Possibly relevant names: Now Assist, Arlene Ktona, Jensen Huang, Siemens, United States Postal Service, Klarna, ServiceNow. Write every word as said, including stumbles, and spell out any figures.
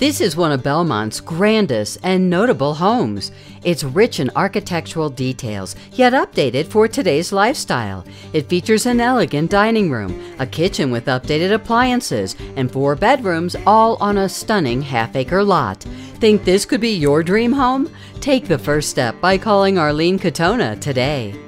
This is one of Belmont's grandest and notable homes. It's rich in architectural details, yet updated for today's lifestyle. It features an elegant dining room, a kitchen with updated appliances, and four bedrooms, all on a stunning half-acre lot. Think this could be your dream home? Take the first step by calling Arlene Ktona today.